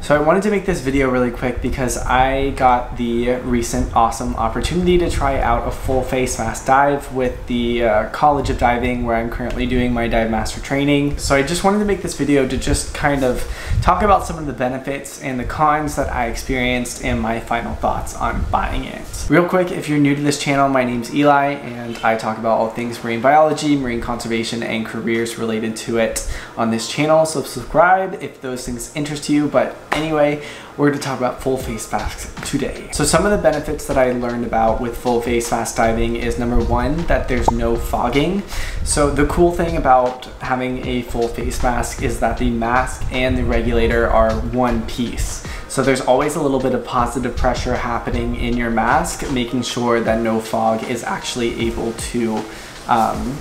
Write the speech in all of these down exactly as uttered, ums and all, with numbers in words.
So I wanted to make this video really quick because I got the recent awesome opportunity to try out a full face mask dive with the uh, College of Diving, where I'm currently doing my dive master training. So I just wanted to make this video to just kind of talk about some of the benefits and the cons that I experienced and my final thoughts on buying it. Real quick, if you're new to this channel, my name's Eli and I talk about all things marine biology, marine conservation, and careers related to it on this channel. So subscribe if those things interest you, but anyway, we're going to talk about full face masks today. So some of the benefits that I learned about with full face mask diving is, number one, that there's no fogging. So the cool thing about having a full face mask is that the mask and the regulator are one piece. So there's always a little bit of positive pressure happening in your mask, making sure that no fog is actually able to um,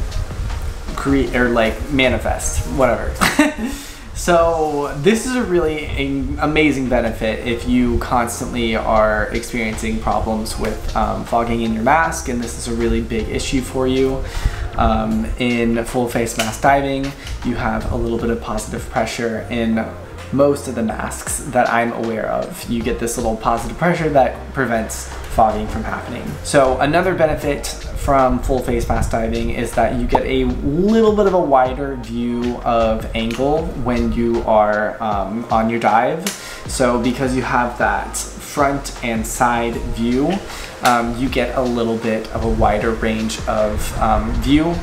create or like manifest, whatever. So this is a really amazing benefit if you constantly are experiencing problems with um, fogging in your mask, and this is a really big issue for you. Um, in full face mask diving, you have a little bit of positive pressure in most of the masks that I'm aware of. You get this little positive pressure that prevents fogging from happening. So another benefit from full face mask diving is that you get a little bit of a wider view of angle when you are um, on your dive. So because you have that front and side view, um, you get a little bit of a wider range of um, view.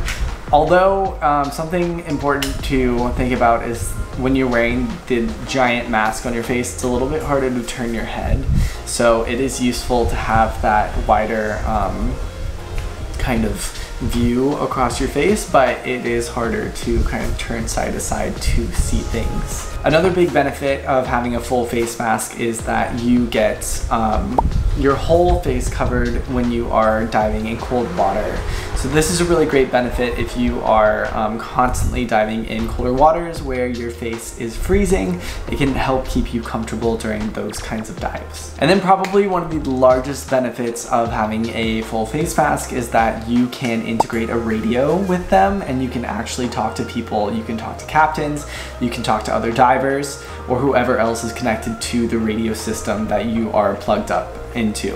Although um, something important to think about is when you're wearing the giant mask on your face, it's a little bit harder to turn your head. So it is useful to have that wider um, kind of view across your face, but it is harder to kind of turn side to side to see things. Another big benefit of having a full face mask is that you get um, your whole face covered when you are diving in cold water. So this is a really great benefit if you are um, constantly diving in colder waters where your face is freezing. It can help keep you comfortable during those kinds of dives. And then probably one of the largest benefits of having a full face mask is that you can integrate a radio with them, and you can actually talk to people. You can talk to captains, you can talk to other divers, or whoever else is connected to the radio system that you are plugged up into,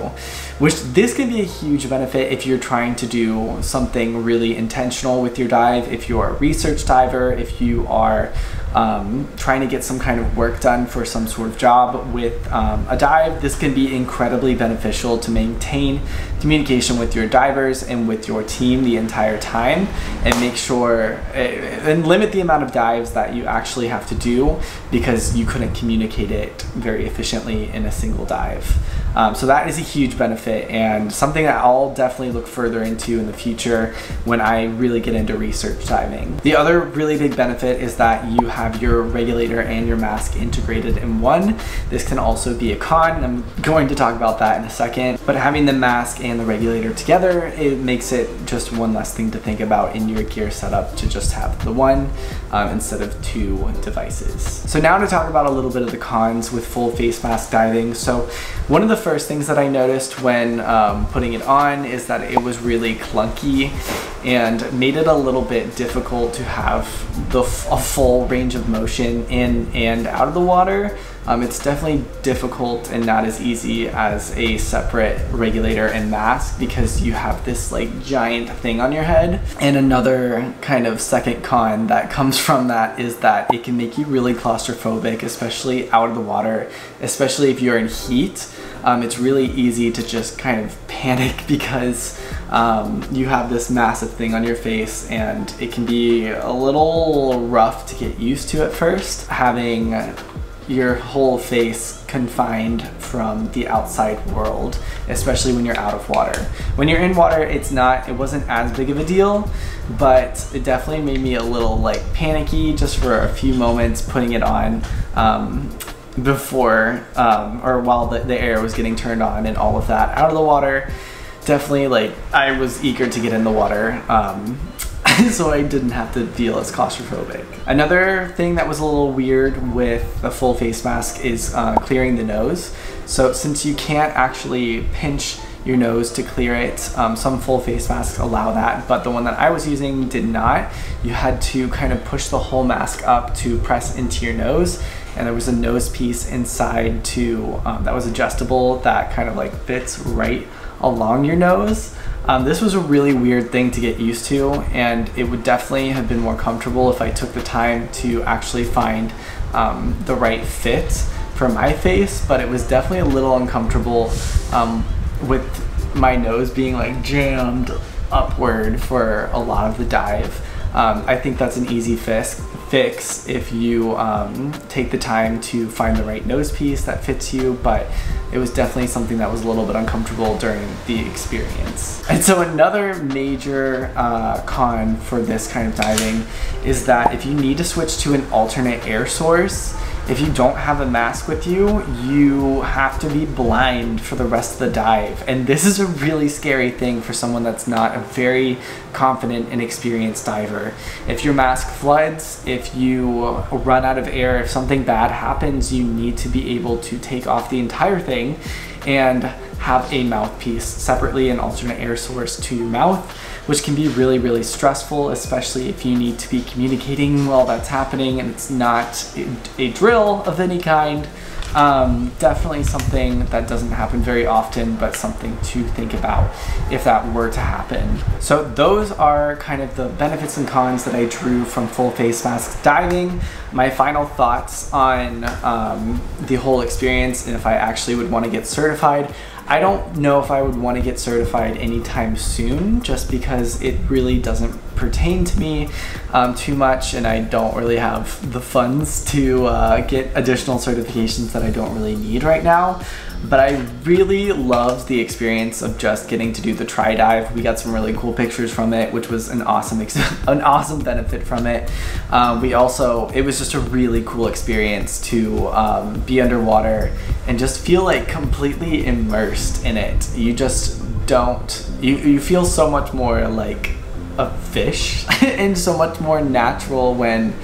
which this can be a huge benefit if you're trying to do something really intentional with your dive. If you're a research diver, if you are um, trying to get some kind of work done for some sort of job with um, a dive, this can be incredibly beneficial to maintain communication with your divers and with your team the entire time, and make sure and limit the amount of dives that you actually have to do because you couldn't communicate it very efficiently in a single dive. Um, so that is a huge benefit and something that I'll definitely look further into in the future when I really get into research diving. The other really big benefit is that you have your regulator and your mask integrated in one. This can also be a con, and I'm going to talk about that in a second, but having the mask and the regulator together, it makes it just one less thing to think about in your gear setup, to just have the one um, instead of two devices. So now to talk about a little bit of the cons with full face mask diving. So one of the first things that I noticed when um, putting it on is that it was really clunky and made it a little bit difficult to have the f a full range of motion in and out of the water. Um, it's definitely difficult and not as easy as a separate regulator and mask because you have this like giant thing on your head. And another kind of second con that comes from that is that it can make you really claustrophobic, especially out of the water, especially if you're in heat. Um, it's really easy to just kind of panic because um, you have this massive thing on your face, and it can be a little rough to get used to at first, having your whole face confined from the outside world, especially when you're out of water. When you're in water, it's not, it wasn't as big of a deal, but it definitely made me a little like panicky just for a few moments putting it on um, before um, or while the, the air was getting turned on and all of that out of the water. Definitely like I was eager to get in the water. Um, so I didn't have to feel as claustrophobic. Another thing that was a little weird with the full face mask is uh, clearing the nose. So since you can't actually pinch your nose to clear it, um, some full face masks allow that, but the one that I was using did not. You had to kind of push the whole mask up to press into your nose, and there was a nose piece inside too um, that was adjustable that kind of like fits right along your nose. Um, this was a really weird thing to get used to, and it would definitely have been more comfortable if I took the time to actually find um, the right fit for my face, but it was definitely a little uncomfortable um, with my nose being like jammed upward for a lot of the dive. Um, I think that's an easy fix, fix if you um, take the time to find the right nose piece that fits you, but it was definitely something that was a little bit uncomfortable during the experience. And so another major uh, con for this kind of diving is that if you need to switch to an alternate air source, if you don't have a mask with you, you have to be blind for the rest of the dive. And this is a really scary thing for someone that's not a very confident and experienced diver. If your mask floods, if you run out of air, if something bad happens, you need to be able to take off the entire thing and have a mouthpiece separately, an alternate air source to your mouth, which can be really, really stressful, especially if you need to be communicating while that's happening and it's not a drill of any kind. Um, definitely something that doesn't happen very often, but something to think about if that were to happen. So those are kind of the benefits and cons that I drew from full face mask diving. My final thoughts on um, the whole experience and if I actually would want to get certified. I don't know if I would want to get certified anytime soon, just because it really doesn't pertain to me um, too much, and I don't really have the funds to uh, get additional certifications that I don't really need right now. But I really loved the experience of just getting to do the try dive. We got some really cool pictures from it, which was an awesome ex an awesome benefit from it. Um, we also, it was just a really cool experience to um, be underwater and just feel like completely immersed in it. You just don't, you, you feel so much more like a fish and so much more natural when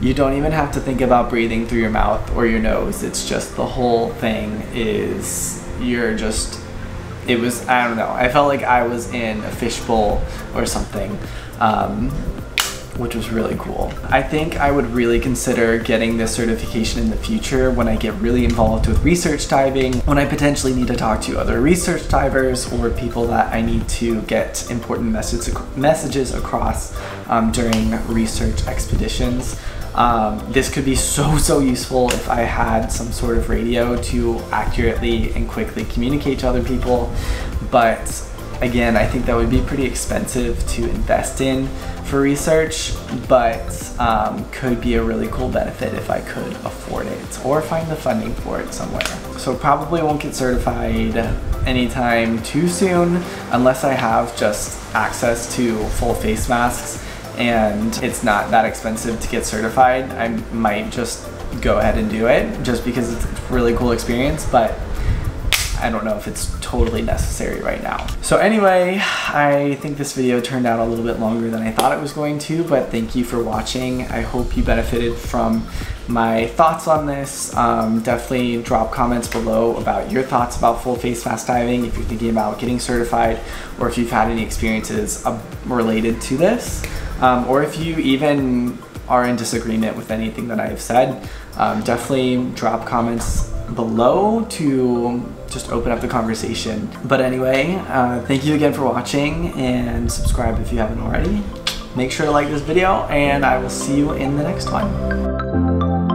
you don't even have to think about breathing through your mouth or your nose. It's just the whole thing is, you're just, it was, I don't know. I felt like I was in a fishbowl or something, um, which was really cool. I think I would really consider getting this certification in the future when I get really involved with research diving, when I potentially need to talk to other research divers or people that I need to get important messages, messages across um, during research expeditions. Um, this could be so, so useful if I had some sort of radio to accurately and quickly communicate to other people. But again, I think that would be pretty expensive to invest in for research, but um, could be a really cool benefit if I could afford it or find the funding for it somewhere. So probably won't get certified anytime too soon unless I have just access to full face masks and it's not that expensive to get certified. I might just go ahead and do it just because it's a really cool experience, but I don't know if it's totally necessary right now. So anyway, I think this video turned out a little bit longer than I thought it was going to, but thank you for watching. I hope you benefited from my thoughts on this. Um, definitely drop comments below about your thoughts about full face mask diving, if you're thinking about getting certified, or if you've had any experiences related to this. Um, or if you even are in disagreement with anything that I've said, um, definitely drop comments below to just open up the conversation. But anyway, uh, thank you again for watching, and subscribe if you haven't already. Make sure to like this video, and I will see you in the next one.